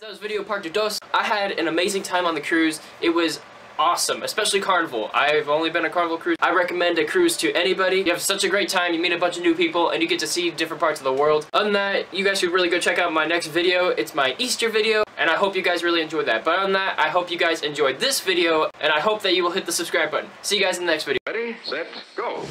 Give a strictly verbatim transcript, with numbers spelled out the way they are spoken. That was Video Part dos. I had an amazing time on the cruise. It was awesome, especially Carnival. I've only been on Carnival cruise. I recommend a cruise to anybody. You have such a great time, you meet a bunch of new people, and you get to see different parts of the world. Other than that, you guys should really go check out my next video. It's my Easter video, and I hope you guys really enjoyed that. But other than that, I hope you guys enjoyed this video, and I hope that you will hit the subscribe button. See you guys in the next video. Ready, set, go!